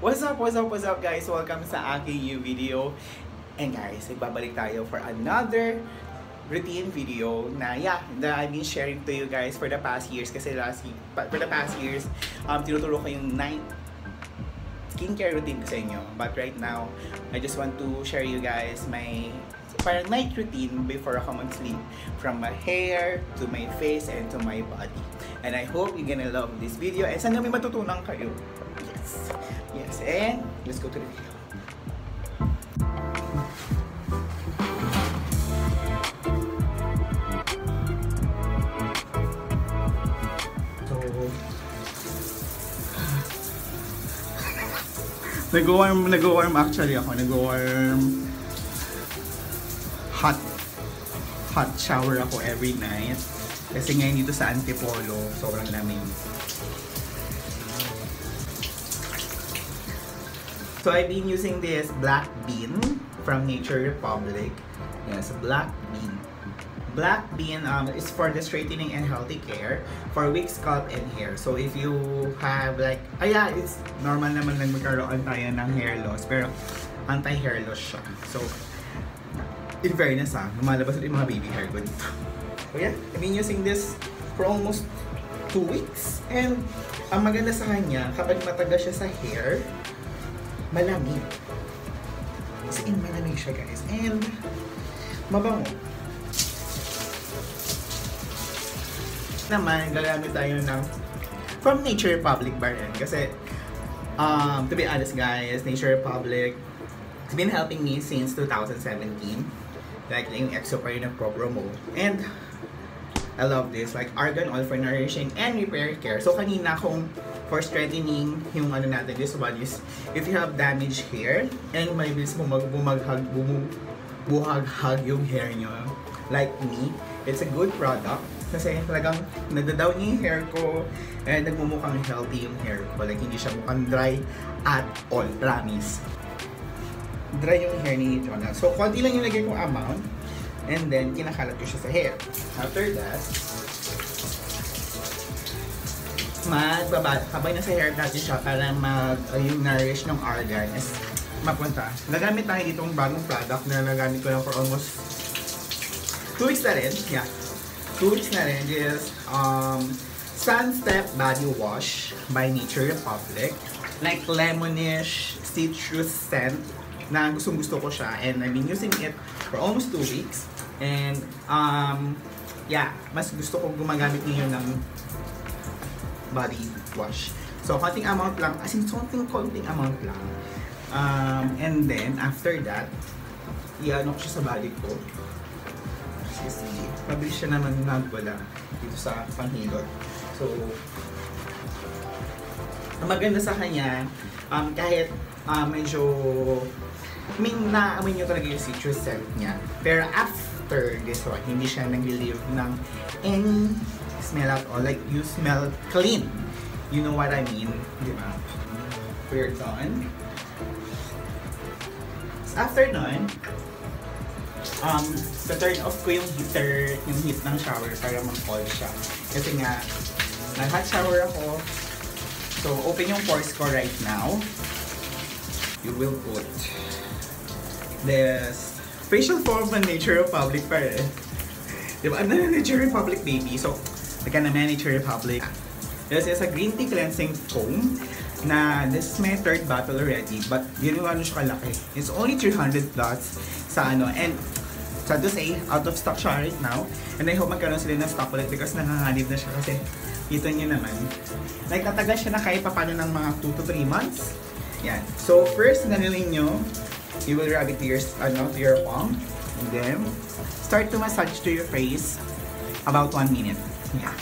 What's up guys? Welcome sa aking new video. And guys, nagbabalik tayo for another routine video na that I've been sharing to you guys for the past years. Kasi for the past years, tinuturo ko yung night skincare routine ko sa inyo. But right now, I just want to share you guys my parang night routine before ako mag-sleep. From my hair, to my face, and to my body. And I hope you're gonna love this video. And sana may matutunan kayo. Yes, and let's go to the video. Nag-warm hot shower ako every night. Kasi ngayon dito sa Antipolo, sobrang lamig. So I've been using this black bean from Nature Republic. Yes, black bean. Black bean is for the straightening and healthy care for weak scalp and hair. So if you have like, it's normal naman lang magkaroon tayo ng hair loss. Pero anti-hair loss siya. So in fairness lumalabas ulit mga baby hair ko dito. So yeah, I've been using this for almost 2 weeks. And ang maganda sa kanya, kapag matagal siya sa hair, malamig. As in, malamig siya guys. And mabango. Naman, gagamit tayo ng from Nature Republic ba rin. Kasi, to be honest guys, Nature Republic has been helping me since 2017. Like, yung exoprene na pro-promo. And, I love this. Like, Argan Oil for nourishing and repair care. So, kanina kung for straightening yung ano natin, this one is if you have damaged hair and may bilis mo buhaghag yung hair nyo, like me, it's a good product kasi talagang nadadown niya yung hair ko and nagmumukhang healthy yung hair ko, like hindi siya mukhang dry at all, promise. Dry yung hair ni Jonald. So konti lang yung lagay kong amount and then kinakalat ko siya sa hair. After that, habang nasa hair natin siya para yung nourish ng argan is mapunta. Nagamit tayo ditong bagong product na nagamit ko lang for almost 2 weeks na rin. Yeah, 2 weeks na rin is Sun Step Body Wash by Nature Republic. Like lemonish citrus scent na gustong-gusto ko siya and I've been using it for almost 2 weeks. And yeah, mas gusto kong gumagamit niyo ng body wash. So, konting amount lang. As in, konting amount lang. And then, after that, iano ko siya sa body ko. Kasi, mabilis siya naman nagwala dito sa panghilot. So, ang maganda sa kanya, kahit medyo, naamoy niyo talaga yung citrus scent niya. Pero after this one, hindi siya nag-relieve ng any smell at all, like you smell clean, you know what I mean, di ba? We're done. So after nun, turn off ko yung heater, yung heat ng shower para mag-cool siya kasi nga nag-hot shower ako. So open yung pores ko right now. You will put this facial foam ng Nature Republic pa rin, diba? I'm not a Nature Republic baby, so again, I'm Nature Republic. This is a Green Tea Cleansing Foam na this is my 3rd bottle already, but ginawa nyo siya kalaki. It's only 300 dots sa ano, and sad to say, out of stock siya right now. And I hope magkaroon sila ng stock ulit because nanganganib na siya kasi ito nyo naman. Nagtatagal siya na kahit papano ng mga 2 to 3 months. Yan. So first, ganilin nyo, you will rub it to your, ano, to your palm. And then, start to massage to your face about 1 minute. Yeah.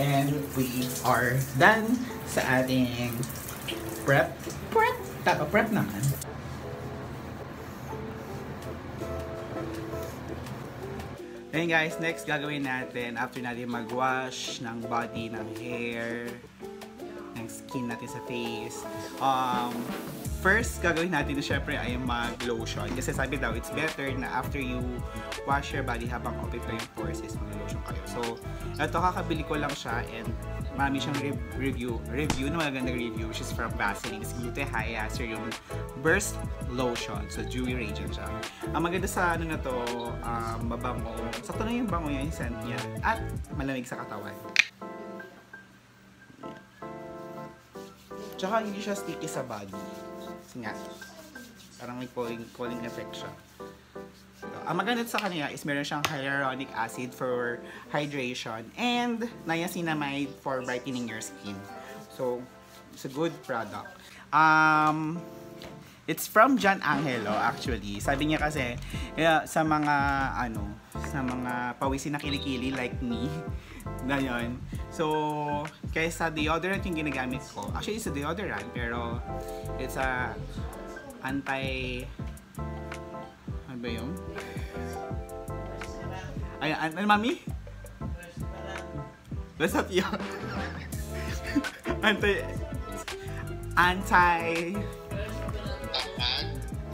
And we are done sa ating prep. Prep naman. Ayun guys, next gagawin natin after natin mag-wash ng body, ng hair, ng skin natin sa face. first gagawin natin na syempre ay mag-lotion. Kasi sabi daw, it's better na after you wash your body habang open pa yung pores is mag-lotion kayo. So, ito kakabili ko lang siya and marami siyang review na magandang review which is from Vaseline Gluta-hya Serum Burst Lotion. So, dewy radiant siya. Ang maganda sa ano na to, mabango. Sakto na yung bango niya, yung scent niya. At malamig sa katawan. Tsaka hindi siya sticky sa body. Kasi nga, parang may cooling effect siya. So, ang maganda sa kanila is meron siyang hyaluronic acid for hydration and niacinamide for brightening your skin. So, it's a good product. It's from Gian Angelo actually. Sabi niya kasi sa mga pawisin na kilikili like me. Ganyan. So, kaysa deodorant yung ginagamit ko. Actually, it's a deodorant pero it's a anti ano ba yun? Ay, ano mami? Basta yun.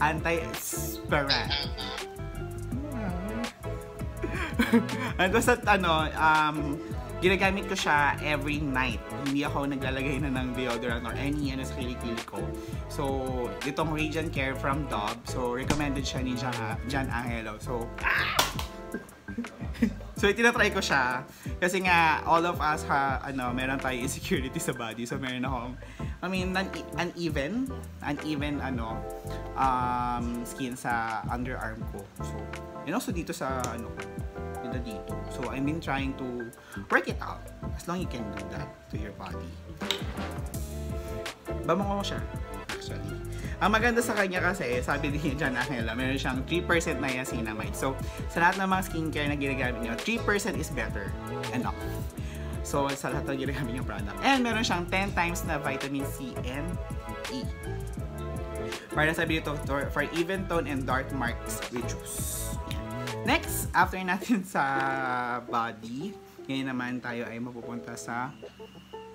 Anti-aspirant. Ginagamit ko siya every night. Hindi ako naglalagay na ng deodorant or any sa kilikili ko. So, itong Radiant Care from Dove. So, recommended siya ni Gian Angelo. So, so, tinatry ko siya. Kasi nga, all of us, meron tayo insecurity sa body. So, meron akong, uneven skin sa underarm ko. So, and also dito sa, dito. So, I've been trying to work it out. As long you can do that to your body. Bamango siya, actually. Ang maganda sa kanya kasi, sabi din Gian Angela, meron siyang 3% niacinamide. So, sa lahat ng mga skincare na ginagamit niyo, 3% is better enough. So, sa lahat ng ginagamit niyo product. And meron siyang 10 times na vitamin C and E. Para sabi dito, for even tone and dark marks reduce. Next, after natin sa body, ngayon naman tayo ay mapupunta sa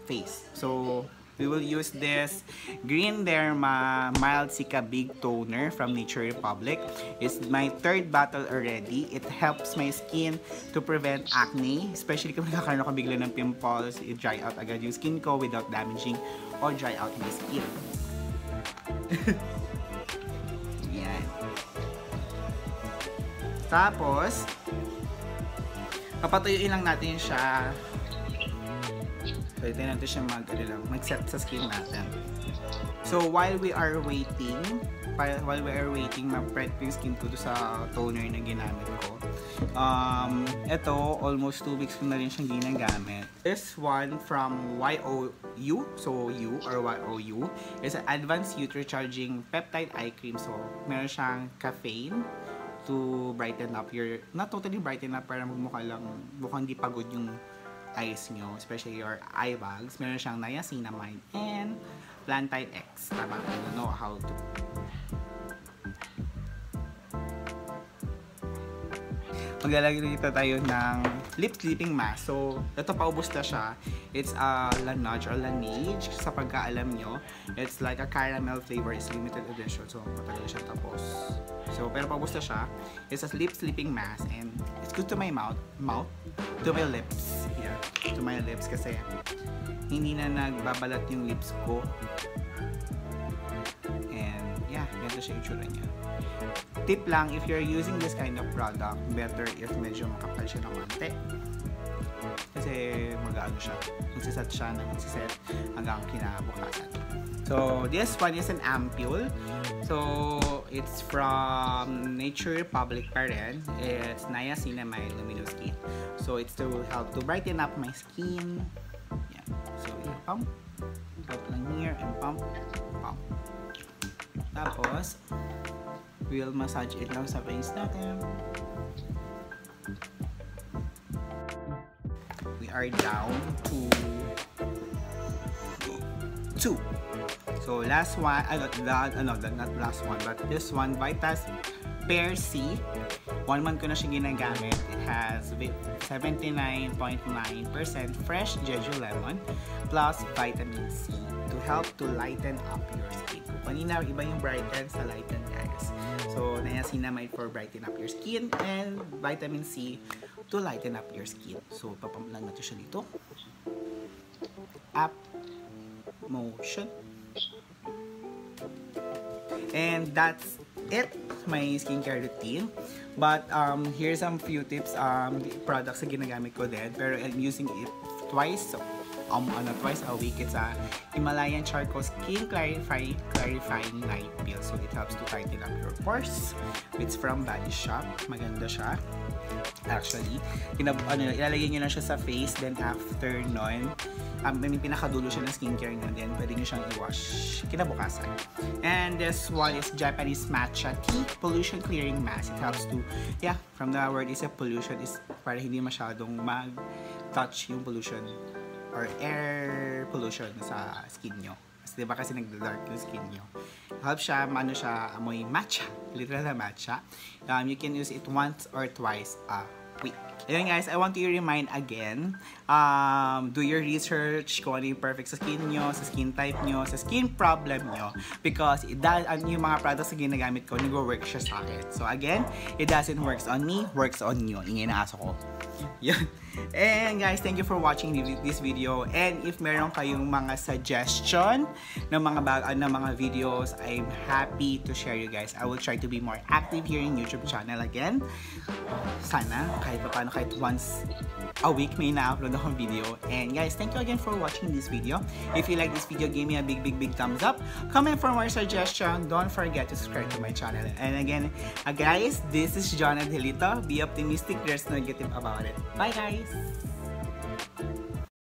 face. So, we will use this Green Derma Mild Cica Big Toner from Nature Republic. It's my third bottle already. It helps my skin to prevent acne, especially kung nakakaroon ako bigla ng pimples, i-dry out agad yung skin ko without damaging or dry out my skin. Yan. Tapos, papatuyuin lang natin siya. So, ito natin siya mag-set sa skin natin. So, while we are waiting, ma-prep yung skin ko sa toner na ginamit ko. Ito, almost 2 weeks ko na rin siyang ginagamit. This one from Y.O.U, so U or Y.O.U, is an Advanced Youth Recharging Peptide Eye Cream. So, meron siyang caffeine to brighten up your, not totally brighten up, para magmukha lang, mukhang hindi pagod yung eyes nyo, especially your eye bags. Meron siyang niacinamide and plantain X. Tama, I don't know how to. Maglalagay dito tayo ng Lip Sleeping Mask. So, ito paubos na siya. It's a Lanage or Lanage. Sa pagkaalam nyo, it's like a caramel flavor. It's limited edition. So, matagal siya tapos. So, pero paubos na siya. It's a Lip Sleeping Mask. And it's good to my mouth, to my lips. Here, to my lips. Kasi, hindi na nagbabalat yung lips ko. And, yeah, ganito siya yung tsura niya. Tip lang, if you're using this kind of product, better if medyo makapal siya ng konti. Kasi mag-ano siya, magsiset hanggang kinabukasan. So, this one is an ampoule. So, it's from Nature Republic pa rin. It's niacinamide luminoskin. So, it's to help to brighten up my skin. Yan. So, i-pump. Pump lang here and pump. Pump. Tapos, we'll massage it lang sa face natin. We are down to 2. So last one, not this one, but this one, Vita Pair C. 1 month ko na siya ginagamit. It has 79.9% fresh Jeju lemon plus vitamin C to help to lighten up your skin. Kanina, iba yung brighten sa lighten, guys. So, niacinamide for brighten up your skin and vitamin C to lighten up your skin. So, papamulan natin siya dito. Up motion. And that's it, my skincare routine. But here's some few tips, products na ginagamit ko din, pero I'm using it twice a week. It's a Himalayan charcoal skin clarifying night peel, so it helps to tighten up your pores. It's from Body Shop. Maganda siya actually. Ilalagay nyo na siya sa face, then after nun, pinakadulo siya ng skincare nyo, then pwede nyo siyang i-wash kinabukasan. And this one is Japanese Matcha Tea Pollution Clearing Mask. It helps to, yeah, from the word is a pollution, is para hindi masyadong mag-touch yung pollution or air pollution sa skin nyo. Kasi diba kasi nagda-dark yung skin nyo. Help siya, maano siya, amoy matcha. Literal na matcha. You can use it once or twice a week. Ayun guys, I want to remind again, do your research kung ano yung perfect sa skin nyo, sa skin type nyo, sa skin problem nyo. Because yung mga products na ginagamit ko, nag-work siya sa akin. So again, it doesn't works on me, works on you. Ingay na aso ko. Yeah. And guys, thank you for watching this video. And if meron kayong mga suggestion ng mga videos, I'm happy to share you guys. I will try to be more active here in YouTube channel again. Sana kahit paano, kahit once a week may na-upload akong video. And guys, thank you again for watching this video. If you like this video, give me a big thumbs up. Comment for more suggestion. Don't forget to subscribe to my channel. And again, guys, this is Jonald Helito. Be optimistic, there's no negative about it. Bye guys!